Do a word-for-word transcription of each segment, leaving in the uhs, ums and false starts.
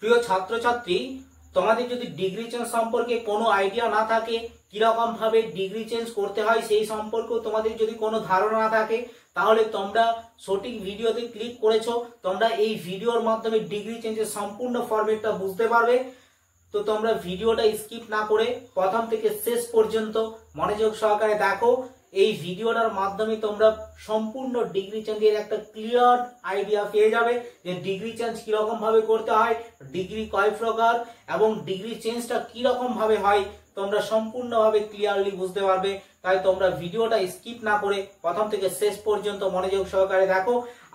প্রিয় ছাত্রছাত্রী তোমাদের যদি ডিগ্রি চেঞ্জ সম্পর্কে কোনো আইডিয়া না থাকে কিরকম ভাবে ডিগ্রি চেঞ্জ করতে হয় সেই সম্পর্কে তোমাদের যদি কোনো ধারণা না থাকে তাহলে তোমরা সঠিক ভিডিওতে ক্লিক করেছো তোমরা এই ভিডিওর মাধ্যমে ডিগ্রি চেঞ্জের সম্পূর্ণ ফরম্যাটটা বুঝতে পারবে তো তোমরা ভিডিওটা স্কিপ না করে প্রথম থেকে শেষ পর্যন্ত মনোযোগ সহকারে দেখো এই ভিডিওটার মাধ্যমে তোমরা সম্পূর্ণ ডিগ্রি চেঞ্জের একটা ক্লিয়ার আইডিয়া পেয়ে যাবে যে ডিগ্রি চেঞ্জ কি রকম ভাবে করতে হয় ডিগ্রি কয় প্রকার এবং ডিগ্রি চেঞ্জটা কি রকম ভাবে হয় তোমরা সম্পূর্ণভাবে ক্লিয়ারলি বুঝতে পারবে তাই তোমরা ভিডিওটা স্কিপ না করে প্রথম থেকে শেষ পর্যন্ত মনোযোগ সহকারে দেখো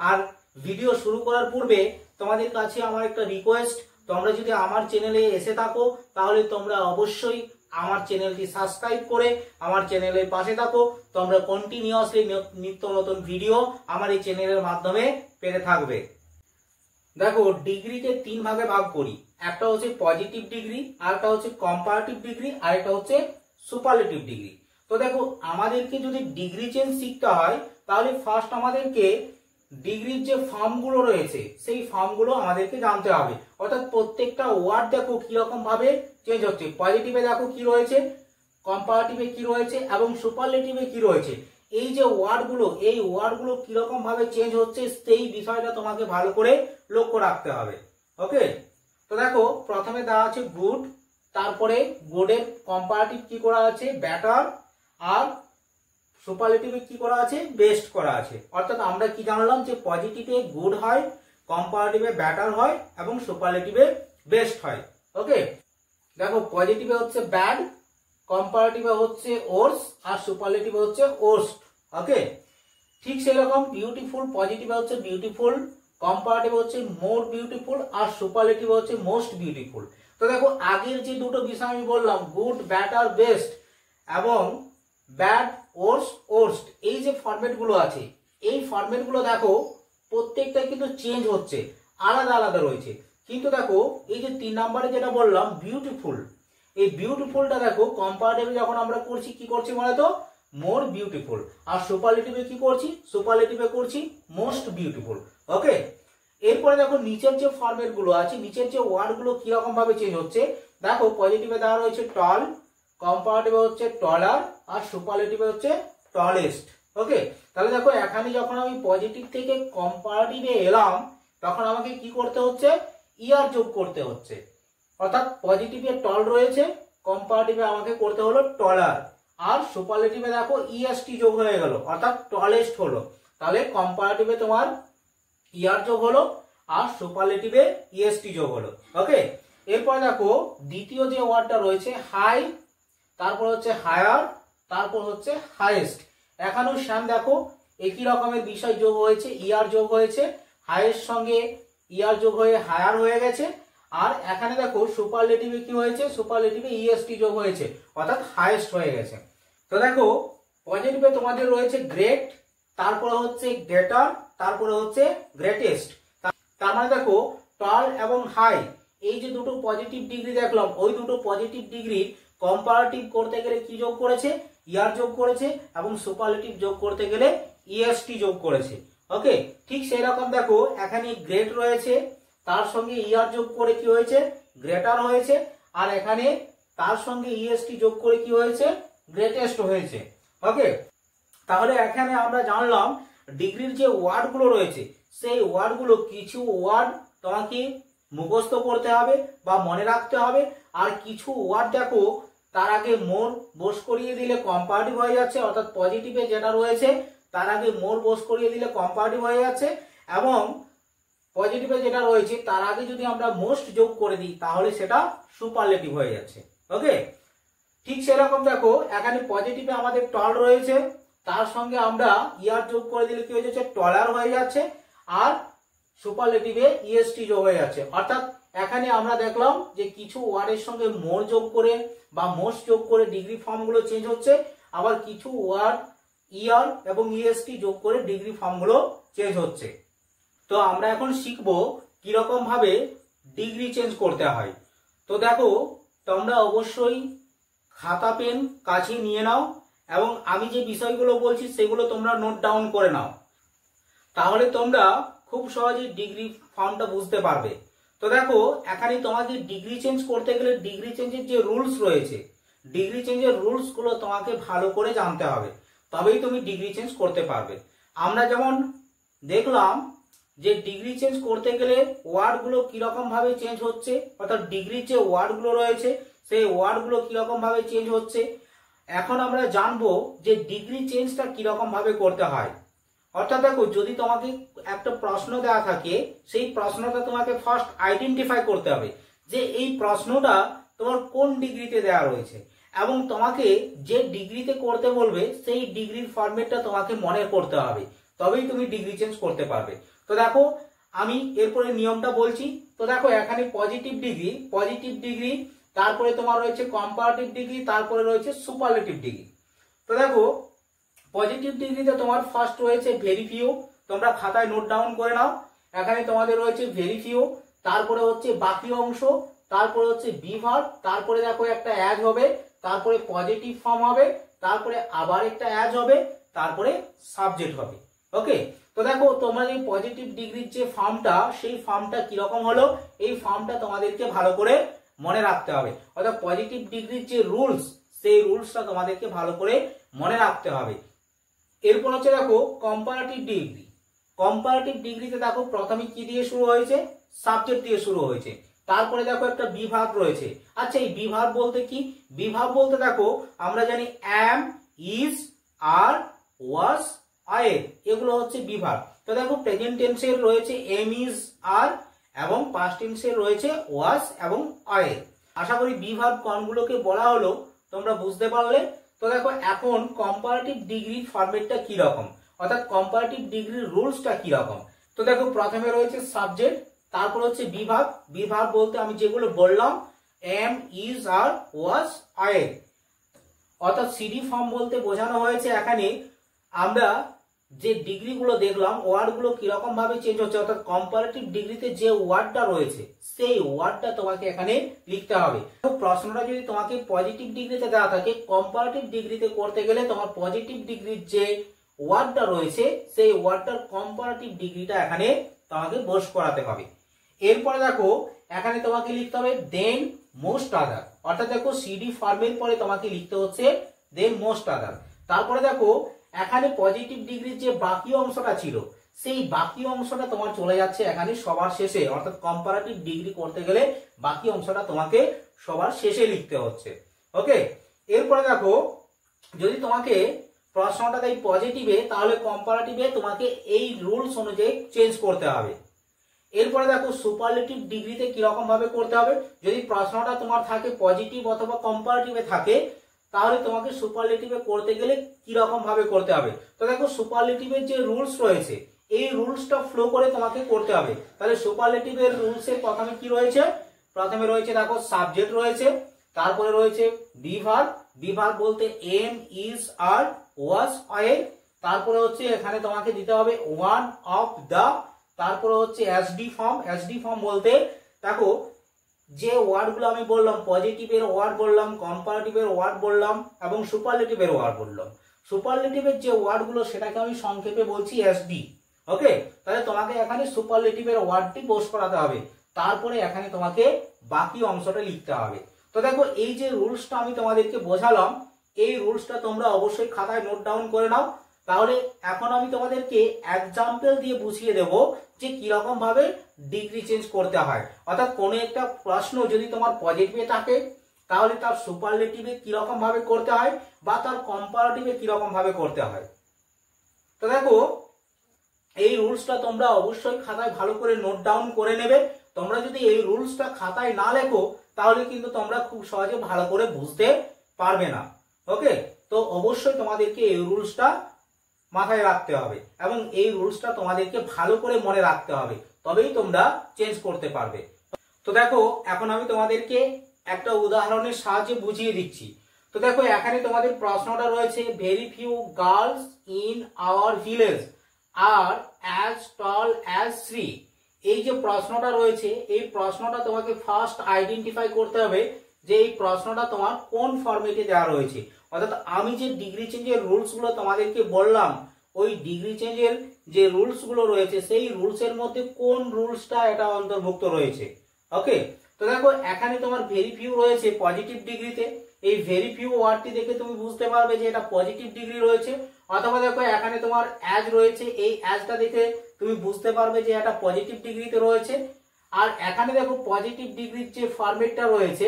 আর ভিডিও শুরু করার পূর্বে তোমাদের কাছে আমার একটা রিকোয়েস্ট তোমরা যদি আমার চ্যানেলে এসে থাকো তাহলে তোমরা অবশ্যই আমার চ্যানেলটি সাবস্ক্রাইব করে আমার চ্যানেলের পাশে থাকো তোমরা কন্টিনিউয়াসলি নিত্য নতুন ভিডিও আমার এই চ্যানেলের মাধ্যমে পেতে থাকবে দেখো ডিগ্রিকে তিন ভাগে ভাগ করি একটা হচ্ছে পজিটিভ ডিগ্রি আরটা হচ্ছে কম্পারেটিভ ডিগ্রি আরটা হচ্ছে সুপারলেটিভ ডিগ্রি তো দেখো আমাদেরকে যদি ডিগ্রি চেঞ্জ শিখতে হয় তাহলে ফার্স্ট আমাদেরকে ডিগ্রির যে ফর্মগুলো রয়েছে সেই ফর্মগুলো আমাদেরকে জানতে হবে অর্থাৎ প্রত্যেকটা ওয়ার্ড দেখো কি রকম ভাবে চেঞ্জ হচ্ছে পজিটিভে দেখো কি রয়েছে কম্পারেটিভে কি রয়েছে এবং সুপারলেটিভে কি রয়েছে এই যে ওয়ার্ডগুলো এই ওয়ার্ডগুলো কি রকম ভাবে চেঞ্জ হচ্ছে সেই বিষয়টা তোমাকে ভালো করে লক্ষ্য রাখতে হবে ওকে তো দেখো প্রথমে দেওয়া আছে গুড তারপরে গুডের কম্পারেটিভ কি করা আছে বেটার আর সুপারলেটিভে কি করা আছে বেস্ট করা আছে অর্থাৎ আমরা কি জানলাম যে পজিটিভে গুড হয় কম্পারেটিভে বেটার হয় এবং সুপারলেটিভে বেস্ট হয় ওকে দেখো পজিটিভে হচ্ছে ব্যাড কম্পারেটিভে হচ্ছে ওর্স আর সুপারলেটিভে হচ্ছে ওর্স্ট ওকে ঠিক সেরকম বিউটিফুল পজিটিভে হচ্ছে বিউটিফুল কম্পারেটিভে হচ্ছে মোর বিউটিফুল আর সুপারলেটিভে হচ্ছে মোস্ট বিউটিফুল তো দেখো আগের যে দুটো বিষয় আমি বললাম গুড বেটার বেস্ট এবং ব্যাড ওর্স্ট ওর্স্ট এই যে ফরম্যাট গুলো আছে এই ফরম্যাট গুলো দেখো প্রত্যেকটা কিন্তু চেঞ্জ হচ্ছে আলাদা আলাদা রয়েছে কিন্তু দেখো এই যে তিন নম্বরে যেটা বললাম বিউটিফুল এই বিউটিফুলটা দেখো কম্পারেটিভে যখন আমরা করছি কি করছি বলে তো মোর বিউটিফুল আর সুপারলেটিভে কি করছি সুপারলেটিভে করছি মোস্ট বিউটিফুল ওকে এরপরে দেখো নিচের যে ফরম্যাট গুলো আছে নিচের যে ওয়ার্ড গুলো কিরকম ভাবে চেঞ্জ হচ্ছে দেখো পজিটিভে দেওয়া রয়েছে টল কম্পারেটিভে হচ্ছে টলার আর সুপারলেটিভে হচ্ছে টলেস্ট ওকে তাহলে দেখো এখানে যখন আমি পজিটিভ থেকে কম্পারেটিভে এলাম তখন আমাকে কি করতে হচ্ছে ইয়ার যোগ করতে হচ্ছে অর্থাৎ পজিটিভে টল রয়েছে কম্পারেটিভে আমাকে করতে হলো টলার আর সুপারলেটিভে দেখো ইএসটি যোগ হয়ে গেল অর্থাৎ টলেস্ট হলো তাহলে কম্পারেটিভে তোমার ইয়ার যোগ হলো আর সুপারলেটিভে ইএসটি যোগ হলো ওকে এরপর দেখো দ্বিতীয় যে ওয়ার্ডটা রয়েছে হাই তারপর হচ্ছে হায়ার তারপর হচ্ছে হাইয়েস্ট এখানেও সেম দেখো একই রকমের বিষয় যোগ হয়েছে ইয়ার যোগ হয়েছে হাইয়েস্ট সঙ্গে ইয়ার যোগ হয়ে হায়ার হয়ে গেছে আর এখানে দেখো সুপারলেটিভে কি হয়েছে সুপারলেটিভে ইএসটি যোগ হয়েছে অর্থাৎ হাইয়েস্ট হয়ে গেছে তো দেখো পজিটিভে তোমাদের রয়েছে গ্রেট তারপরে হচ্ছে গ্রেটার তারপরে হচ্ছে গ্রেটেস্ট তার মানে দেখো টল এবং হাই এই যে দুটো পজিটিভ ডিগ্রি দেখলাম ওই দুটো পজিটিভ ডিগ্রি কম্পারেটিভ করতে গেলে কি যোগ করেছে ইয়ার যোগ করেছে এবং সুপারলেটিভ যোগ করতে গেলে ইএসটি যোগ করেছে ওকে ঠিক সেই রকম দেখো এখানে গ্রেট রয়েছে তার সঙ্গে ইয়ার যোগ করে কি হয়েছে গ্রেটার হয়েছে আর এখানে তার সঙ্গে ইএসটি যোগ করে কি হয়েছে গ্রেটেস্ট হয়েছে ওকে তাহলে এখানে আমরা জানলাম ডিগ্রির যে ওয়ার্ডগুলো রয়েছে সেই ওয়ার্ডগুলো কিছু ওয়ার্ড তোমাকে মুখস্থ করতে হবে বা মনে রাখতে হবে আর কিছু ওয়ার্ড দেখো তার আগে মোর বস করিয়ে দিলে কম্পারেটিভ হয়ে যাচ্ছে অর্থাৎ পজিটিভে যেটা রয়েছে তার আগে মোর বস করিয়ে দিলে কম্পারেটিভ হয়ে যাচ্ছে এবং পজিটিভে যেটা রয়েছে তার আগে যদি আমরা মোস্ট যোগ করে দিই তাহলে সেটা সুপারলেটিভ হয়ে যাচ্ছে ওকে ঠিক সেরকম দেখো এখানে পজিটিভে আমাদের টল রয়েছে তার সঙ্গে আমরা ইয়ার যোগ করে দিলে কি হয়ে যাচ্ছে টলার হয়ে যাচ্ছে আর সুপারলেটিভে ইএসটি যোগ হয়ে যাচ্ছে অর্থাৎ এখানে আমরা দেখলাম যে কিছু ওয়ার্ডের সঙ্গে মোর যোগ করে বা মোস্ট যোগ করে ডিগ্রি ফর্মগুলো চেঞ্জ হচ্ছে আবার কিছু ওয়ার্ড ইয়ার এবং ইএসটি যোগ করে ডিগ্রি ফর্মগুলো চেঞ্জ হচ্ছে তো আমরা এখন শিখব কিরকম ভাবে ডিগ্রি চেঞ্জ করতে হয় তো দেখো তোমরা অবশ্যই খাতা পেন কাছে নিয়ে নাও এবং আমি যে বিষয়গুলো বলছি সেগুলো তোমরা নোট ডাউন করে নাও তাহলে তোমরা খুব সহজে ডিগ্রি ফর্মটা বুঝতে পারবে तो देखो एखाने तुम्हारे डिग्री चेंज करते गले डिग्री चेंजेर जो रूल्स रयेछे डिग्री चेंजेर रूल्स गुलो तुम्हें भालो करे जानते होबे तबेई तुम डिग्री चेंज करते पारबे। आमरा जेमन देखलाम जे डिग्री चेंज करते गले वार्ड गुलो किरकम भावे चेंज होच्छे अर्थात डिग्री जे वार्ड गुलो रयेछे सेई वार्ड गुलो किरकम भावे चेंज होच्छे। এখন আমরা জানবো যে ডিগ্রি চেঞ্জটা কি রকম ভাবে করতে হয়। অর্থাৎ দেখো যদি তোমাকে একটা প্রশ্ন দেয়া থাকে সেই প্রশ্নটা তোমাকে ফার্স্ট আইডেন্টিফাই করতে হবে যে এই প্রশ্নটা তোমার কোন ডিগ্রিতে দেয়া রয়েছে এবং তোমাকে যে ডিগ্রিতে করতে বলবে সেই ডিগ্রির ফরম্যাটটা তোমাকে মনে করতে হবে তবেই তুমি ডিগ্রি চেঞ্জ করতে পারবে। তো দেখো আমি এরপরে নিয়মটা বলছি। তো দেখো এখানে পজিটিভ ডিগ্রি পজিটিভ ডিগ্রি তারপরে তোমার রয়েছে কম্পারেটিভ ডিগ্রি তারপরে রয়েছে সুপারলেটিভ ডিগ্রি। তো দেখো পজিটিভ ডিগ্রিতে তোমার ফার্স্ট রয়েছে ভেরি ফিউ, তোমরা খাতায় নোট ডাউন করে নাও। এখানে তোমাদের রয়েছে ভেরি ফিউ, তারপরে হচ্ছে বাকি অংশ, তারপরে হচ্ছে বি ভার্ব, তারপরে দেখো একটা অ্যাজ হবে, তারপরে পজিটিভ ফর্ম হবে, তারপরে আবার একটা অ্যাজ হবে, তারপরে সাবজেক্ট হবে। ওকে, তো দেখো তোমরা এই পজিটিভ ডিগ্রির যে ফর্মটা সেই ফর্মটা কি রকম হলো এই ফর্মটা তোমাদেরকে ভালো করে মনে রাখতে হবে। অর্থাৎ পজিটিভ ডিগ্রির যে রুলস সেই রুলসটা তোমাদেরকে ভালো করে মনে রাখতে হবে। এরপর হচ্ছে দেখো কম্পারেটিভ ডিগ্রি। কম্পারেটিভ ডিগ্রিতে দেখো প্রথমে কি দিয়ে শুরু হয়েছে সাবজেক্ট দিয়ে শুরু হয়েছে, তারপরে দেখো একটা বিভাগ রয়েছে। আচ্ছা এই বিভাগ বলতে কি? বিভাগ বলতে দেখো আমরা জানি অ্যাম, ইজ, আর, ওয়াজ, আয়ের, এগুলো হচ্ছে বিভাগ। তো দেখো প্রেজেন্ট টেন্সের রয়েছে এম, ইজ, আর এবং পাস্ট টেন্সে রয়েছে ওয়াজ এবং আয়ের। আশা করি বিভাগ কোনগুলোকে বলা হলো তোমরা বুঝতে পারলে। তো দেখো এখন কম্পারেটিভ ডিগ্রির ফরম্যাটটা কি রকম অর্থাৎ কম্পারেটিভ ডিগ্রির রুলসটা কি রকম। তো দেখো প্রথমে রয়েছে সাবজেক্ট, তারপর হচ্ছে বিভাগ। বিভাগ বলতে আমি যেগুলো বললাম এম, ইজ, আর, ওয়াজ, আয়ের অর্থাৎ সিডি ফর্ম বলতে বোঝানো হয়েছে। এখানে আমরা যে ডিগ্রিগুলো দেখলাম ওয়ার্ডগুলো কিরকম ভাবে চেঞ্জ হচ্ছে অর্থাৎ কম্পারেটিভ ডিগ্রিতে যে ওয়ার্ডটা রয়েছে সেই ওয়ার্ডটা তোমাকে এখানে লিখতে হবে। প্রশ্নটা যদি তোমাকে পজিটিভ ডিগ্রিতে দেওয়া থাকে কম্পারেটিভ ডিগ্রিতে করতে গেলে তোমার পজিটিভ ডিগ্রির যে ওয়ার্ডটা রয়েছে সেই ওয়ার্ডটার কম্পারেটিভ ডিগ্রিটা এখানে তোমাকে বস করাতে হবে। এরপরে দেখো এখানে তোমাকে লিখতে হবে দেন মোস্ট আদার অর্থাৎ দেখো সিডি ফর্মের পরে তোমাকে লিখতে হচ্ছে দেন মোস্ট আদার। তারপরে দেখো এখানে পজিটিভ ডিগ্রির যে বাকি অংশটা ছিল সেই বাকি অংশটা তোমার চলে যাচ্ছে এখানে সবার শেষে অর্থাৎ কম্পারেটিভ ডিগ্রি করতে গেলে বাকি অংশটা তোমাকে সবার শেষে লিখতে হচ্ছে। ওকে, এরপরে দেখো যদি তোমাকে প্রশ্নটা দেয় পজিটিভে তাহলে কম্পারেটিভে তোমাকে এই রুলস অনুযায়ী চেঞ্জ করতে হবে। এরপরে দেখো সুপারলেটিভ ডিগ্রিতে কিরকম ভাবে করতে হবে যদি প্রশ্নটা তোমার থাকে পজিটিভ অথবা কম্পারেটিভে থাকে তাহলে তোমাকে সুপারলেটিভে করতে গেলে কি রকম ভাবে করতে হবে। তো দেখো সুপারলেটিভের যে রুলস রয়েছে এই রুলসটা ফ্লো করে তোমাকে করতে হবে। তাহলে সুপারলেটিভের রুলসে প্রথমে কি রয়েছে প্রথমে রয়েছে দেখো সাবজেক্ট রয়েছে, তারপরে রয়েছে বিভাগ, বিভাগ বলতে এম, ইজ, আর, ওয়াজ, আয়ের, তারপরে হচ্ছে এখানে তোমাকে দিতে হবে ওয়ান অফ দ্য, তারপরে হচ্ছে এসডি ফর্ম। এসডি ফর্ম বলতে দেখো যে ওয়ার্ডগুলো আমি বললাম পজিটিভের ওয়ার্ড বললাম, কম্পারেটিভের ওয়ার্ড বললাম এবং সুপারলেটিভের ওয়ার্ড বললাম। সুপারলেটিভের যে ওয়ার্ডগুলো সেটাকে আমি সংক্ষেপে বলছি এসডি। ওকে, তাহলে তোমাকে এখানে সুপারলেটিভের ওয়ার্ডটি বস করাতে হবে, তারপরে এখানে তোমাকে বাকি অংশটা লিখতে হবে। তো দেখো এই যে রুলসটা আমি তোমাদেরকে বোঝালাম এই রুলসটা তোমরা অবশ্যই খাতায় নোট ডাউন করে নাও। তাহলে এখন আমি তোমাদেরকে এক্সাম্পল দিয়ে বুঝিয়ে দেব যে কিরকম ভাবে ডিগ্রি চেঞ্জ করতে হয় অর্থাৎ কোনো একটা প্রশ্ন যদি তোমার পজিটিভে থাকে তাহলে তার সুপারলেটিভে কিরকম ভাবে করতে হয় বা তার কম্পারেটিভে কিরকম ভাবে করতে হয়। তো দেখো এই রুলসটা তোমরা অবশ্যই খাতায় ভালো করে নোট ডাউন করে নেবে। তোমরা যদি এই রুলসটা খাতায় না লেখো তাহলে কিন্তু তোমরা খুব সহজে ভালো করে বুঝতে পারবে না। ওকে, তো অবশ্যই তোমাদেরকে এই রুলসটা মাথায় রাখতে হবে এবং এই রুলসটা তোমাদেরকে ভালো করে মনে রাখতে হবে তবেই তোমরা চেঞ্জ করতে পারবে। তো দেখো এখন আমি তোমাদেরকে একটা উদাহরণের সাহায্যে বুঝিয়ে দিচ্ছি। তো দেখো এখানে তোমাদের প্রশ্নটা রয়েছে very few girls in our village R as tall as Shri. এই যে প্রশ্নটা রয়েছে এই প্রশ্নটা তোমাকে ফার্স্ট আইডেন্টিফাই করতে হবে যে এই প্রশ্নটা তোমার কোন ফরম্যাটে দেওয়া রয়েছে অর্থাৎ আমি যে ডিগ্রি চেঞ্জের রুলসগুলো তোমাদেরকে বললাম ওই ডিগ্রি চেঞ্জের যে রুলসগুলো রয়েছে সেই রুলসের মধ্যে কোন রুলসটা এটা অন্তর্ভুক্ত রয়েছে ओके तो देखो এখানে তোমার ভেরি ফিউ রয়েছে পজিটিভ ডিগ্রিতে এই ভেরি ফিউ ওয়ার্ডটি দেখে তুমি বুঝতে পারবে যে এটা পজিটিভ ডিগ্রি রয়েছে অথবা দেখো এখানে তোমার অ্যাজ রয়েছে এই অ্যাজটা দেখে তুমি বুঝতে পারবে যে এটা পজিটিভ ডিগ্রিতে রয়েছে আর এখানে দেখো পজিটিভ ডিগ্রির যে ফরম্যাটটা রয়েছে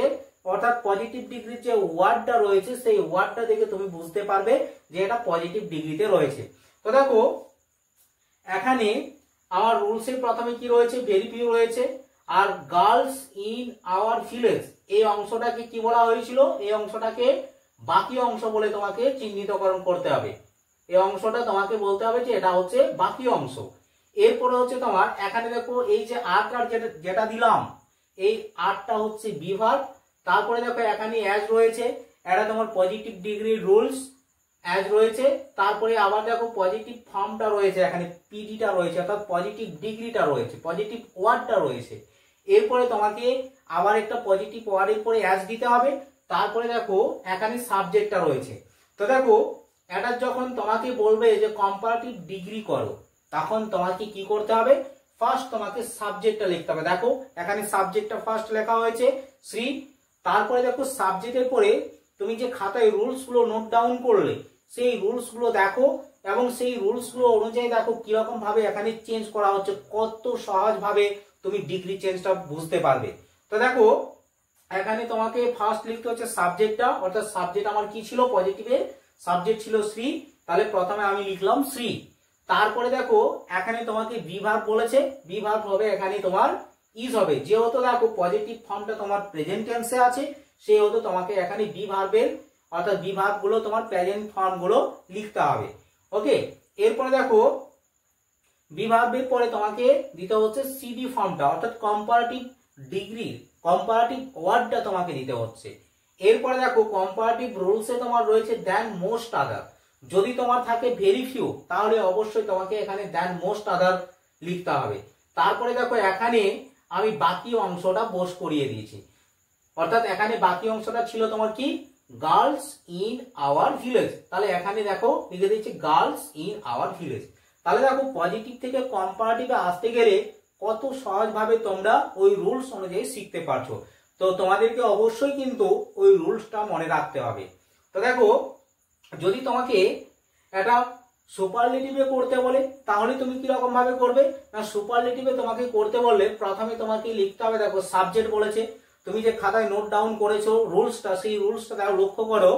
অর্থাৎ পজিটিভ ডিগ্রির যে ওয়ার্ডটা রয়েছে সেই ওয়ার্ডটা দেখে তুমি বুঝতে পারবে যে এটা পজিটিভ ডিগ্রিতে রয়েছে তো দেখো এখানে আমার রুলসে প্রথমে কি রয়েছে ভেরি ফিউ রয়েছে আর গার্লস ইন আওয়ার ভিলেজ এই অংশটাকে কি বলা হয়েছিল এই অংশটাকে বাকি অংশ বলে তোমাকে চিহ্নিতকরণ করতে হবে এই অংশটা তোমাকে বলতে হবে যে এটা হচ্ছে বাকি অংশ এরপরে হচ্ছে তোমার এখানে দেখো এই যে আরটা যেটা দিলাম এই আরটা হচ্ছে বি ভার্ব তারপরে দেখো এখানে অ্যাজ রয়েছে এটা তোমার পজিটিভ ডিগ্রি রুলস অ্যাজ রয়েছে তারপরে আবার দেখো পজিটিভ ফর্মটা রয়েছে এখানে পিডিটা রয়েছে অর্থাৎ পজিটিভ ডিগ্রিটা রয়েছে পজিটিভ ওয়ার্ডটা রয়েছে এরপরে তোমাকে আবার একটা পজিটিভ ওয়ার্ডের পরে অ্যাজ দিতে হবে তারপরে দেখো এখানে সাবজেক্টটা রয়েছে তো দেখো এটা যখন তোমাকে বলবে যে কম্পারেটিভ ডিগ্রি করো তখন তোমাকে কি করতে হবে ফার্স্ট তোমাকে সাবজেক্টটা লিখতে হবে দেখো এখানে সাবজেক্টটা ফার্স্ট লেখা হয়েছে শ্রী তারপরে দেখো সাবজেক্টের পরে তুমি যে খাতায় রুলস গুলো নোট ডাউন করলে সেই রুলস গুলো দেখো এবং সেই রুলস গুলো অনুযায়ী দেখো কি রকম ভাবে এখানে চেঞ্জ করা হচ্ছে কত সহজ ভাবে তুমি ডিগ্রি চেঞ্জটা বুঝতে পারবে তো দেখো এখানে তোমাকে ফার্স্ট লিখতে হচ্ছে সাবজেক্টটা অর্থাৎ সাবজেক্ট আমার কি ছিল পজিটিভের সাবজেক্ট ছিল শ্রী তাহলে প্রথমে আমি লিখলাম শ্রী তারপরে দেখো এখানে তোমাকে বি ভার্ব বলেছে বি ভার্ব হবে এখানে তোমার ইজ হবে যেহেতু দেখো পজিটিভ ফর্মটা তোমার প্রেজেন্ট টেন্সে আছে সেহেতু তোমাকে এখানে বি ভার্বের অর্থাৎ বি ভার্বগুলো তোমার প্রেজেন্ট ফর্মগুলো লিখতে হবে ওকে এরপরে দেখো বি ভার্বের পরে তোমাকে দিতে হচ্ছে সিডি ফর্মটা অর্থাৎ কম্পারেটিভ ডিগ্রি কম্পারেটিভ ওয়ার্ডটা তোমাকে দিতে হচ্ছে এরপরে দেখো কম্পারেটিভ রুলসে তোমার রয়েছে দ্যান মোস্ট আদার যদি তোমার থাকে ভেরি ফিউ তাহলে অবশ্যই তোমাকে এখানে দ্যান মোস্ট আদার লিখতে হবে তারপরে দেখো এখানে আমি বাকি অংশটা বোস করিয়ে দিয়েছি অর্থাৎ এখানে বাকি অংশটা ছিল তোমার কি গার্লস ইন আওয়ার ভিলেজ তাহলে এখানে দেখো লিখে দিয়েছি গার্লস ইন আওয়ার ভিলেজ তাহলে দেখো পজিটিভ থেকে কম্পারেটিভে আসতে গেলে কত সহজভাবে তোমরা ওই রুলস অনুযায়ী শিখতে পারছো তো তোমাদেরকে অবশ্যই কিন্তু ওই রুলসটা মনে রাখতে হবে তো দেখো যদি তোমাকে এটা সুপারলেটিভে করতে বলে তাহলে তুমি কি রকম ভাবে করবে না সুপারলেটিভে তোমাকে করতে বললে প্রথমে তোমাকে লিখতে হবে দেখো সাবজেক্ট বলেছে তুমি যে খাতায় নোট ডাউন করেছো রুলসটা সেই রুলসটা দাও লক্ষ্য করো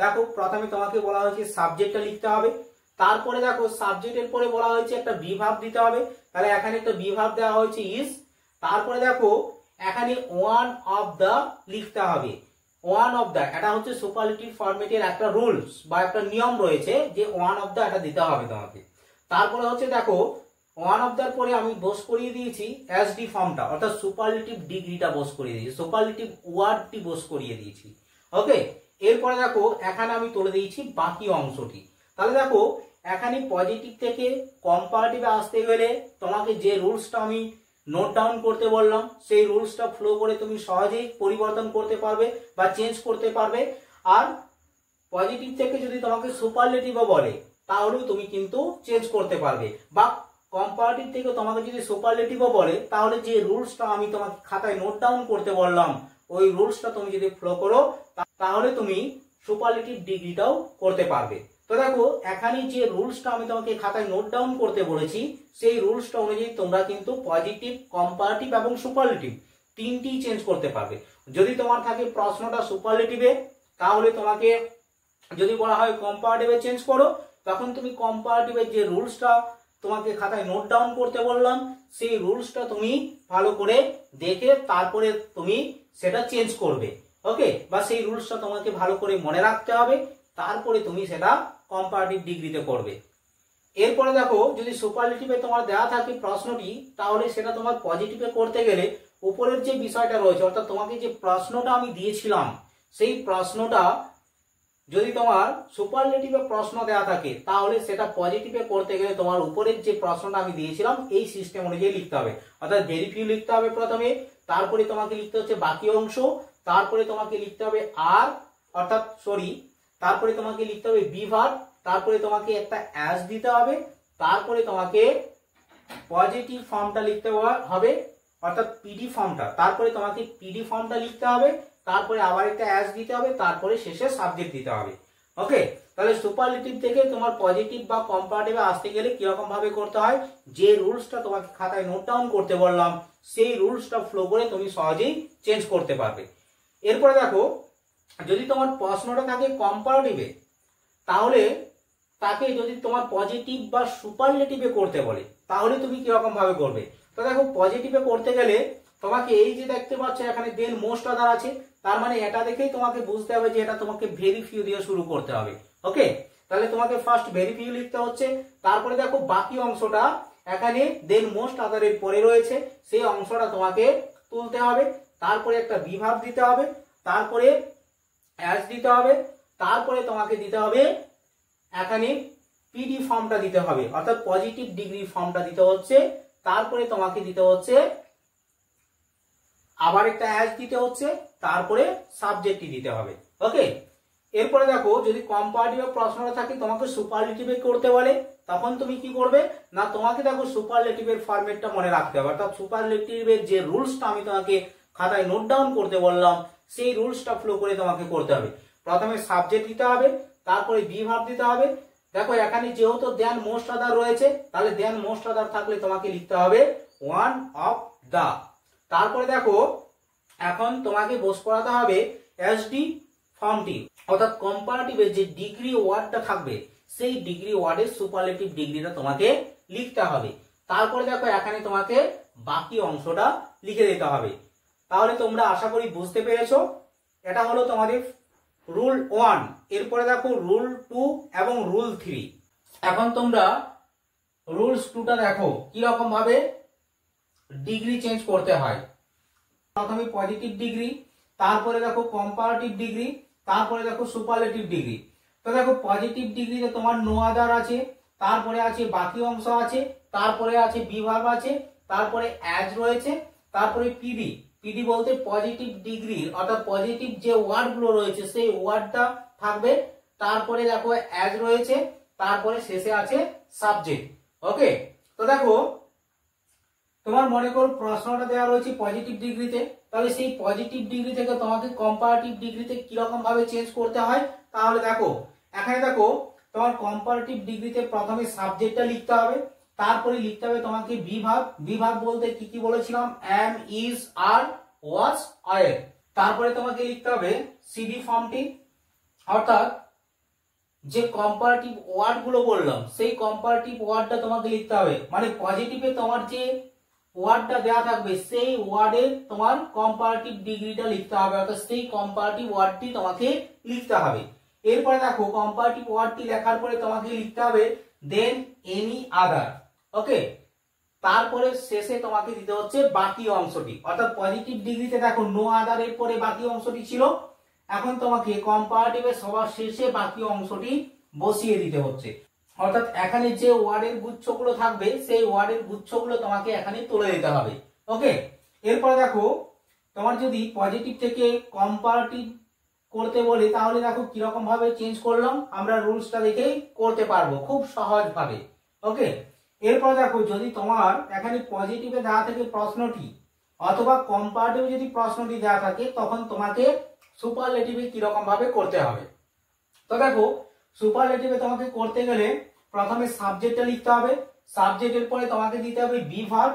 দেখো প্রথমে তোমাকে বলা হয়েছে সাবজেক্টটা লিখতে হবে তারপরে দেখো সাবজেক্টের পরে বলা হয়েছে একটা বি ভার্ব দিতে হবে তাহলে এখানে একটা বি ভার্ব দেওয়া হয়েছে ইজ তারপরে দেখো এখানে ওয়ান অফ দা লিখতে হবে ওয়ান অফ দা এটা হচ্ছে সুপারলেটিভ ফরম্যাটের একটা রুলস বা একটা নিয়ম রয়েছে যে ওয়ান অফ দা এটা দিতে হবে তোমাকে তারপরে হচ্ছে দেখো ওয়ান অফ দার পরে আমি বোস করিয়ে দিয়েছি এস ডি ফর্মটা অর্থাৎ সুপারলেটিভ ডিগ্রিটা বোস করিয়ে দিয়েছি সুপারলেটিভ ওয়ার্ডটি বোস করিয়ে দিয়েছি ওকে এরপরে দেখো এখানে আমি তুলে দিয়েছি বাকি অংশটি তাহলে দেখো এখানে পজিটিভ থেকে কম্পারেটিভে আসতে গেলে তোমাকে যে রুলসটা আমি নোট ডাউন করতে বললাম সেই রুলসটা ফলো করে তুমি সহজেই পরিবর্তন করতে পারবে বা চেঞ্জ করতে পারবে আর পজিটিভ থেকে যদি তোমাকে সুপারলেটিভও বলে তাহলেও তুমি কিন্তু চেঞ্জ করতে পারবে বা কম্পারেটিভ থেকে তোমাকে যদি সুপারলেটিভও বলে তাহলে যে রুলসটা আমি তোমাকে খাতায় নোট ডাউন করতে বললাম ওই রুলসটা তুমি যদি ফলো করো তাহলে তুমি সুপারলেটিভ ডিগ্রিটাও করতে পারবে তো দেখো এখানে যে রুলসটা আমি তোমাকে খাতায় নোট ডাউন করতে বলেছি সেই রুলসটা অনুযায়ী তোমরা কিন্তু পজিটিভ কম্পারেটিভ এবং সুপারলেটিভ তিনটি চেঞ্জ করতে পারবে যদি তোমার থাকে প্রশ্নটা সুপারলেটিভে তাহলে তোমাকে যদি বলা হয় কম্পারেটিভে চেঞ্জ করো তখন তুমি কম্পারেটিভের যে রুলসটা তোমাকে খাতায় নোট ডাউন করতে বললাম সেই রুলসটা তুমি ভালো করে দেখে তারপরে তুমি সেটা চেঞ্জ করবে ওকে বা সেই রুলসটা তোমাকে ভালো করে মনে রাখতে হবে তারপরে তুমি সেটা কম্পারেটিভ ডিগ্রিতে করবে এরপরে দেখো যদি সুপারলেটিভে তোমার দেওয়া থাকে প্রশ্নটি তাহলে সেটা তোমার পজিটিভে করতে গেলে উপরের যে বিষয়টা রয়েছে অর্থাৎ তোমাকে যে প্রশ্নটা আমি দিয়েছিলাম সেই প্রশ্নটা যদি তোমার সুপারলেটিভে প্রশ্ন দেওয়া থাকে তাহলে সেটা পজিটিভে করতে গেলে তোমার উপরের যে প্রশ্নটা আমি দিয়েছিলাম এই সিস্টেম অনুযায়ী লিখতে হবে অর্থাৎ ভেরি ফিউ লিখতে হবে প্রথমে তারপরে তোমাকে লিখতে হচ্ছে বাকি অংশ তারপরে তোমাকে লিখতে হবে আর অর্থাৎ সরি তারপরে তোমাকে লিখতে হবে বি ভার্ব তারপরে তোমাকে একটা অ্যাজ দিতে হবে তারপরে তোমাকে পজিটিভ ফর্মটা লিখতে হবে অর্থাৎ পিডি ফর্মটা, তারপরে তোমাকে পিডি ফর্মটা লিখতে হবে, তারপরে আবার একটা অ্যাস দিতে হবে, তারপরে শেষে সাবজেক্ট দিতে হবে। ওকে, তাহলে সুপারলেটিভ থেকে তোমার পজিটিভ বা কম্পারেটিভে আসতে গেলে কিরকম ভাবে করতে হয়, যে রুলসটা তোমাকে খাতায় নোট ডাউন করতে বললাম সেই রুলসটা ফলো করে তুমি সহজেই চেঞ্জ করতে পারবে। এরপরে দেখো, যদি তোমার প্রশ্নটা থাকে কম্পারেটিভে, তাহলে তাকে যদি তোমার পজিটিভ বা সুপারলেটিভে করতে বলে তাহলে তুমি কিরকম ভাবে করবে। তো দেখো, পজিটিভে করতে গেলে তোমাকে এই যে দেখতে পাচ্ছ এখানে দেন মোস্ট আদার আছে, তার মানে এটা দেখেই তোমাকে বুঝতে হবে যে এটা তোমাকে ভেরি ফিউ দিয়ে শুরু করতে হবে। ওকে, তাহলে তোমাকে ফার্স্ট ভেরি ফিউ লিখতে হচ্ছে, তারপরে দেখো বাকি অংশটা এখানে দেন মোস্ট আদারের পরে রয়েছে, সেই অংশটা তোমাকে তুলতে হবে, তারপরে একটা বিভাগ দিতে হবে, তারপরে অ্যাজ দিতে হবে, তারপরে তোমাকে দিতে হবে এখানে পিডি ফর্মটা দিতে হবে অর্থাৎ পজিটিভ ডিগ্রি ফর্মটা দিতে হচ্ছে, তারপরে তোমাকে দিতে হচ্ছে আবার একটা অ্যাজ দিতে হচ্ছে, তারপরে সাবজেক্টটি দিতে হবে। ওকে, এরপরে দেখো, যদি কম্পারেটিভ প্রশ্নটা থাকে তোমাকে সুপারলেটিভে করতে বলে তখন তুমি কি করবে না, তোমাকে দেখো সুপারলেটিভের ফরম্যাটটা মনে রাখতে হবে, অর্থাৎ সুপারলেটিভের যে রুলসটা আমি তোমাকে খাতায় নোট ডাউন করতে বললাম সেই রুলসটা ফলো করে তোমাকে করতে হবে। প্রথমে সাবজেক্ট দিতে হবে, তারপরে বিভাগ দিতে হবে। দেখো এখানে যেহেতু দেন মোস্ট আদার রয়েছে, তাহলে দেন মোস্ট আদার থাকলে তোমাকে লিখতে হবে ওয়ান অফ দা, তারপরে দেখো এখন তোমাকে বোস করাতে হবে এসডি ফর্মটি অর্থাৎ কম্পারেটিভে যে ডিগ্রি ওয়ার্ডটা থাকবে সেই ডিগ্রি ওয়ার্ডের সুপারলেটিভ ডিগ্রিটা তোমাকে লিখতে হবে, তারপরে দেখো এখানে তোমাকে বাকি অংশটা লিখে দিতে হবে। তাহলে তোমরা আশা করি বুঝতে পেরেছো, এটা হলো তোমাদের রুল ওয়ান। এরপরে দেখো রুল টু এবং রুল থ্রি। এখন তোমরা রুলস টুটা দেখো কিরকম ভাবে ডিগ্রি চেঞ্জ করতে হয়। প্রথমে পজিটিভ ডিগ্রি, তারপরে দেখো কম্পারেটিভ ডিগ্রি, তারপরে দেখো সুপারলেটিভ ডিগ্রি। তো দেখো পজিটিভ ডিগ্রিতে তোমার নো আদার আছে, তারপরে আছে বাকি অংশ আছে, তারপরে আছে বিভাগ আছে, তারপরে অ্যাজ রয়েছে, তারপরে পিডি পিডি বলতে পজিটিভ ডিগ্রি অর্থাৎ পজিটিভ যে ওয়ার্ডগুলো রয়েছে সেই ওয়ার্ডটা থাকবে, তারপরে দেখো অ্যাজ রয়েছে, তারপরে শেষে আছে সাবজেক্ট। ওকে, তো দেখো তোমার মনে করো প্রশ্নটা দেওয়া রয়েছে পজিটিভ ডিগ্রিতে, তাহলে সেই পজিটিভ ডিগ্রি থেকে তোমাকে কম্পারেটিভ ডিগ্রিতে কিরকম ভাবে চেঞ্জ করতে হয়। তাহলে দেখো এখানে দেখো তোমার কম্পারেটিভ ডিগ্রিতে প্রথমে সাবজেক্টটা লিখতে হবে, তারপরে লিখতে হবে তোমাকে বিভাগ, বিভাগ বলতে কি কি বলেছিলাম এম ইজ আর ওয়াজ আয়ের, তারপরে তোমাকে লিখতে হবে সিডি ফর্মটি অর্থাৎ যে কম্পারেটিভ ওয়ার্ড গুলো বললাম সেই কম্পারেটিভ ওয়ার্ডটা তোমাকে লিখতে হবে, মানে পজিটিভে তোমার যে ওয়ার্ডটা দেওয়া থাকবে সেই ওয়ার্ডের তোমার কম্পারেটিভ ডিগ্রিটা লিখতে হবে অর্থাৎ সেই কম্পারেটিভ ওয়ার্ডটি তোমাকে লিখতে হবে। এরপরে দেখো কম্পারেটিভ ওয়ার্ডটি লেখার পরে তোমাকে লিখতে হবে দেন এনি আদার। ওকে, তারপরে শেষে তোমাকে দিতে হচ্ছে বাকি অংশটি অর্থাৎ পজিটিভ ডিগ্রিতে দেখো নো আদারের পরে বাকি অংশটি ছিল, এখন তোমাকে কম্পারেটিভে সবার শেষে বাকি অংশটি বসিয়ে দিতে হচ্ছে, অর্থাৎ এখানে যে ওয়ার্ডের গুচ্ছগুলো থাকবে সেই ওয়ার্ডের গুচ্ছগুলো তোমাকে এখানে তুলে দিতে হবে। ওকে, এরপরে দেখো তোমার যদি পজিটিভ থেকে কম্পারেটিভ করতে বলি তাহলে দেখো কিরকম ভাবে চেঞ্জ করলাম, আমরা রুলসটা দেখেই করতে পারবো খুব সহজ ভাবে। ওকে, এরপর দেখো যদি তোমার এখানে পজিটিভে দেওয়া থাকে প্রশ্নটি অথবা কম্পারেটিভে যদি প্রশ্নটি দেওয়া থাকে তখন তোমাকে সুপারলেটিভে কিরকম ভাবে করতে হবে। তো দেখো সুপারলেটিভে তোমাকে করতে গেলে প্রথমে সাবজেক্টটা লিখতে হবে, সাবজেক্টের পরে তোমাকে দিতে হবে বিভাগ,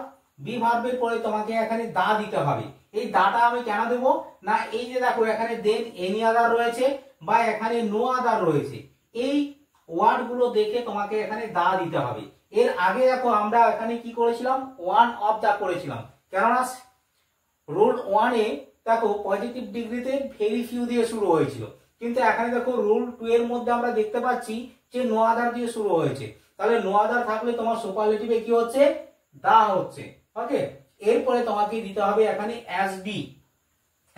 বিভাগের পরে তোমাকে এখানে দা দিতে হবে। এই দাটা আমি কেন দেবো না, এই যে দেখো এখানে দেন এনি আদার রয়েছে বা এখানে নো আদার রয়েছে, এই ওয়ার্ডগুলো দেখে তোমাকে এখানে দা দিতে হবে। এর আগে দেখো আমরা এখানে কি করেছিলাম ওয়ান অফ দা করেছিলাম, কেননা রুল ওয়ানে দেখো পজিটিভ ডিগ্রিতে ভেরি ফিউ দিয়ে শুরু হয়েছিল, কিন্তু এখানে দেখো রুল টু এর মধ্যে আমরা দেখতে পাচ্ছি যে নো আদার দিয়ে শুরু হয়েছে, তাহলে নো আদার থাকলে তোমার সুপারলেটিভে কি হচ্ছে দা হচ্ছে। ওকে, এরপরে তোমাকে দিতে হবে এখানে এসডি,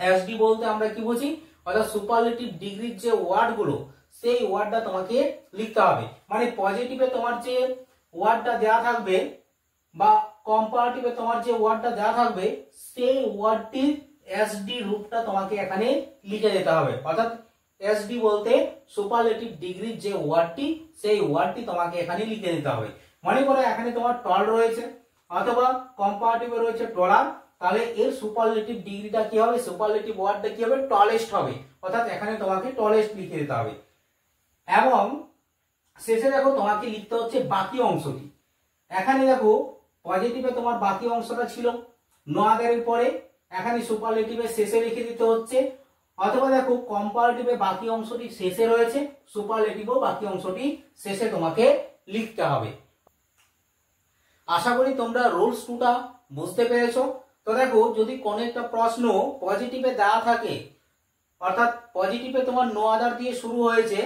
এসডি বলতে আমরা কি বুঝি অর্থাৎ সুপারলেটিভ ডিগ্রির যে ওয়ার্ডগুলো সেই ওয়ার্ডটা তোমাকে লিখতে হবে, মানে পজিটিভে তোমার যে ওয়ার্ডটা দেওয়া থাকবে বা কম্পারেটিভে তোমার যে ওয়ার্ডটা দেওয়া থাকবে সেই ওয়ার্ডটির এসডি রূপটা তোমাকে এখানে লিখে দিতে হবে, অর্থাৎ এসডি বলতে সুপারলেটিভ ডিগ্রির যে ওয়ার্ডটি সেই ওয়ার্ডটি তোমাকে এখানে লিখে দিতে হবে। মনে করো এখানে তোমার টল রয়েছে অথবা কম্পারেটিভে রয়েছে ডলার, তাহলে এর সুপারলেটিভ ডিগ্রিটা কি হবে, সুপারলেটিভ ওয়ার্ডটা কি হবে, টলেস্ট হবে। অর্থাৎ এখানে তোমাকে টলেস্ট লিখে দিতে হবে এবং শেষে দেখো তোমাকে লিখতে হচ্ছে বাকি অংশটি। এখানে দেখো পজিটিভে তোমার বাকি অংশটা ছিল নয়াদারের পরে, এখানে সুপারলেটিভের শেষে লিখে দিতে হচ্ছে, অথবা দেখো কম্পারেটিভে বাকি অংশটি শেষে রয়েছে, সুপারলেটিভও বাকি অংশটি শেষে তোমাকে লিখতে হবে। আশা করি তোমরা রুলস টুটা বুঝতে পেরেছো। তো দেখো যদি কোনো একটা প্রশ্ন পজিটিভে দেওয়া থাকে, অর্থাৎ পজিটিভে তোমার নো আদার দিয়ে শুরু হয়েছে,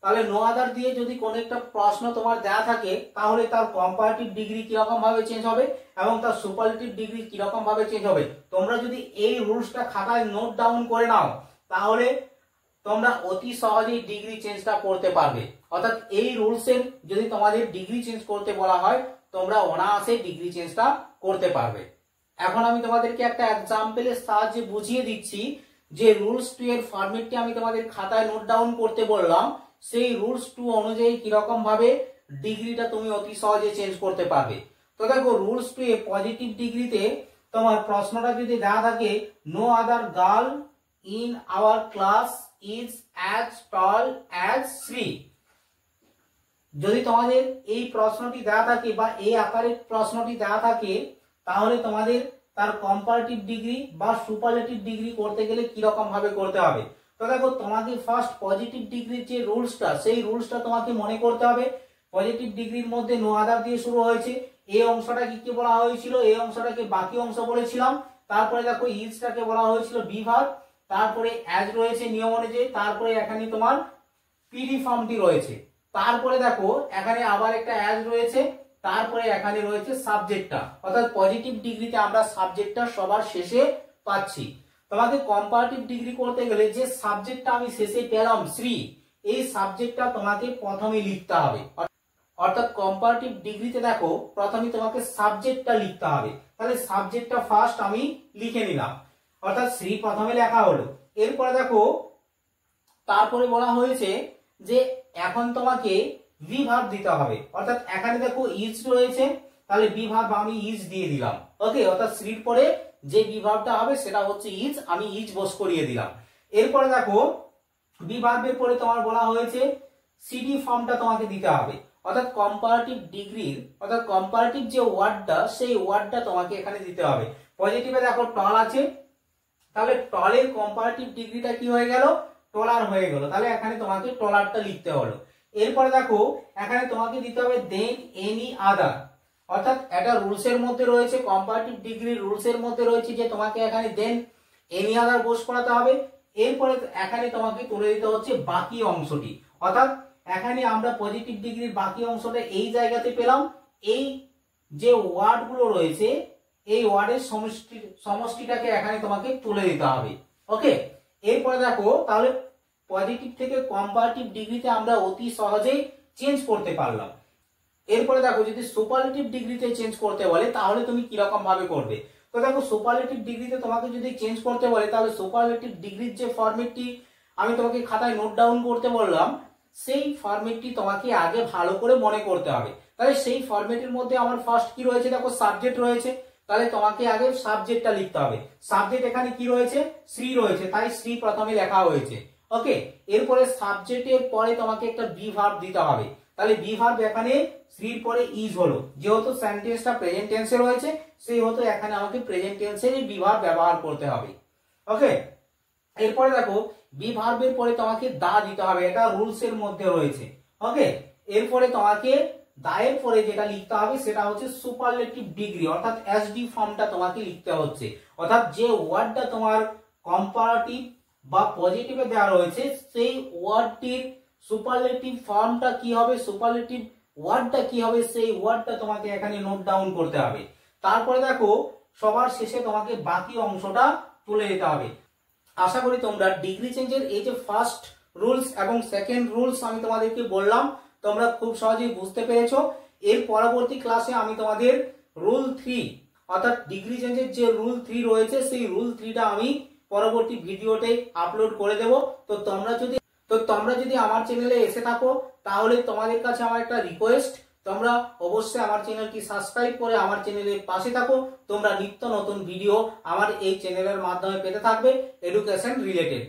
তাহলে নো আদার দিয়ে যদি কোনো একটা প্রশ্ন তোমার দেওয়া থাকে তাহলে তার কম্পারেটিভ ডিগ্রি কিরকম ভাবে চেঞ্জ হবে এবং তার সুপারলেটিভ ডিগ্রি কিরকম ভাবে চেঞ্জ হবে, তোমরা যদি এই রুলসটা খাতায় নোট ডাউন করে নাও তাহলে তোমরা অতি সহজেই ডিগ্রি চেঞ্জটা করতে পারবে। অর্থাৎ এই রুলসের যদি তোমাদের ডিগ্রি চেঞ্জ করতে বলা হয় তোমরা অনায়াসে ডিগ্রি চেঞ্জটা করতে পারবে। এখন আমি তোমাদেরকে একটা এক্সাম্পলের সাহায্যে বুঝিয়ে দিচ্ছি যে রুলস টু এর ফরম্যাটটি আমি তোমাদের খাতায় নোট ডাউন করতে বললাম, সেই রুলস টু অনুযায়ী কিরকম ভাবে ডিগ্রিটা তুমি অতি সহজে চেঞ্জ করতে পারবে। তো দেখো রুলস টু এ পজিটিভ ডিগ্রিতে তোমার প্রশ্নটা যদি দেওয়া থাকে, no other girl in our class is as tall as Shri, যদি তোমাদের এই প্রশ্নটি দেওয়া থাকে বা এই আকারের প্রশ্নটি দেওয়া থাকে তাহলে তোমাদের তার কম্পারেটিভ ডিগ্রি বা সুপারলেটিভ ডিগ্রি করতে গেলে কিরকম ভাবে করতে হবে। তো দেখো তোমাকে ফার্স্ট পজিটিভ ডিগ্রির যে রুলসটা, সেই রুলসটা তোমাকে মনে করতে হবে। পজিটিভ ডিগ্রির মধ্যে নো আদার দিয়ে শুরু হয়েছে, এই অংশটাকে কি বলা হয়েছিল, এই অংশটাকে বাকি অংশ বলেছিলাম। তারপরে দেখো ইজটাকে বলা হয়েছিল বি ভার্ব, তারপরে অ্যাজ রয়েছে নিয়ম অনুযায়ী, তারপরে এখানে তোমার পিডি ফর্মটি রয়েছে, তারপরে দেখো এখানে আবার একটা অ্যাজ রয়েছে, তারপরে এখানে রয়েছে সাবজেক্টটা। অর্থাৎ পজিটিভ ডিগ্রিতে আমরা সাবজেক্টটা সবার শেষে পাচ্ছি। তোমাকে কম্পারেটিভ ডিগ্রি করতে গেলে যে সাবজেক্টটা আমি শেষে পেলাম শ্রী, এই সাবজেক্টটা তোমাকে প্রথমে লিখতে হবে। অর্থাৎ কম্পারেটিভ ডিগ্রিতে দেখো প্রথমে তোমাকে সাবজেক্টটা লিখতে হবে, তাহলে সাবজেক্টটা ফার্স্ট আমি লিখে নিলাম, অর্থাৎ শ্রী প্রথমে লেখা হলো। এরপরে দেখো তারপরে বলা হয়েছে যে এখন তোমাকে বি ভার্ব দিতে হবে, অর্থাৎ এখানে দেখো ইজ রয়েছে, তাহলে বি ভার্ব আমি ইজ দিয়ে দিলাম। ওকে, অর্থাৎ শ্রীর পরে যে বি ভার্বটা হবে সেটা হচ্ছে ইজ, আমি ইজ বস করিয়ে দিলাম। এরপরে দেখো বি ভার্বের পরে তোমার বলা হয়েছে সিডি ফর্মটা তোমাকে দিতে হবে, অর্থাৎ কম্পারেটিভ ডিগ্রির, অর্থাৎ কম্পারেটিভ যে ওয়ার্ডটা, সেই ওয়ার্ডটা তোমাকে এখানে দিতে হবে। পজিটিভে দেখো টল আছে, তাহলে টলের কম্পারেটিভ ডিগ্রিটা কি হয়ে গেল, টলার হয়ে গেল, তাহলে এখানে তোমাকে টলারটা লিখতে হলো। এরপরে দেখো এখানে তোমাকে দিতে হবে দেন এনি আদার, অর্থাৎ এটা রুলস এর মধ্যে রয়েছে, কম্পারেটিভ ডিগ্রি রুলস এর মধ্যে রয়েছে যে তোমাকে এখানে দেন এনি আদার বস করাতে হবে। এরপরে এখানে তোমাকে তুলে দিতে হচ্ছে বাকি অংশটি, অর্থাৎ এখানে আমরা পজিটিভ ডিগ্রির বাকি অংশটা এই জায়গাতে পেলাম, এই যে ওয়ার্ডগুলো রয়েছে এই ওয়ার্ডের সমষ্টি সমষ্টিটাকে এখানে তোমাকে তুলে দিতে হবে। ওকে, এরপরে দেখো তাহলে পজিটিভ থেকে কম্পারেটিভ ডিগ্রিতে আমরা অতি সহজেই চেঞ্জ করতে পারলাম। এরপরে দেখো যদি সুপারলেটিভ ডিগ্রিতে চেঞ্জ করতে বলে তাহলে তুমি কিরকম ভাবে করবে। তো দেখো সুপারলেটিভ ডিগ্রিতে তোমাকে যদি চেঞ্জ করতে বলে তাহলে সুপারলেটিভ ডিগ্রির যে ফরম্যাটটি আমি তোমাকে খাতায় নোট ডাউন করতে বললাম, সেই ফরম্যাটটি তোমাকে আগে ভালো করে মনে করতে হবে। তাহলে সেই ফরম্যাটের মধ্যে আমার ফার্স্ট কি রয়েছে, দেখো সাবজেক্ট রয়েছে, তাহলে তোমাকে আগে সাবজেক্টটা লিখতে হবে। সাবজেক্ট এখানে কি রয়েছে, শ্রী রয়েছে, তাই শ্রী প্রথমে লেখা হয়েছে। ওকে, এরপরে সাবজেক্টের পরে তোমাকে একটা বি ভার্ব দিতে হবে, তাহলে বি ভার্ব এখানে শ্রীর পরে ইজ হলো, যেহেতু সেন্টেন্সটা প্রেজেন্ট টেন্সে রয়েছে সেহেতু এখানে আমাকে প্রেজেন্ট টেন্সেরই বি ভার্ব ব্যবহার করতে হবে। ওকে, এরপরে দেখো বি ভার্বের পরে তোমাকে দা দিতে হবে, এটা রুলস এর মধ্যে রয়েছে। ওকে, এরপরে তোমাকে দায়ের পরে যেটা লিখতে হবে সেটা হচ্ছে সুপারলেটিভ ডিগ্রি, অর্থাৎ এসডি ফর্মটা তোমাকে লিখতে হচ্ছে, অর্থাৎ যে ওয়ার্ডটা তোমার কম্পারেটিভ বা পজিটিভে দেওয়া রয়েছে সেই ওয়ার্ডটির সুপারলেটিভ ফর্মটা কি হবে, সুপারলেটিভ ওয়ার্ডটা কি হবে, সেই ওয়ার্ডটা তোমাকে এখানে নোট ডাউন করতে হবে। তারপরে দেখো সবার শেষে তোমাকে বাকি অংশটা তুলে দিতে হবে। আশা করি তোমরা ডিগ্রি চেঞ্জের এই যে ফার্স্ট রুলস এবং সেকেন্ড রুলস আমি তোমাদেরকে বললাম তোমরা খুব সহজেই বুঝতে পেরেছো। এর পরবর্তী ক্লাসে আমি তোমাদের রুল থ্রি, অর্থাৎ ডিগ্রি চেঞ্জের যে রুল থ্রি রয়েছে সেই রুল থ্রিটা আমি পরবর্তী ভিডিওতে আপলোড করে দেব। তো তোমরা যদি তো তোমরা যদি আমার চ্যানেলে এসে থাকো তাহলে তোমাদের কাছে আমার একটা রিকোয়েস্ট, তোমরা অবশ্যই আমার চ্যানেলটি সাবস্ক্রাইব করে আমার চ্যানেলের পাশে থাকো। তোমরা নিত্য নতুন ভিডিও আমার এই চ্যানেলের মাধ্যমে পেতে থাকবে এডুকেশন রিলেটেড।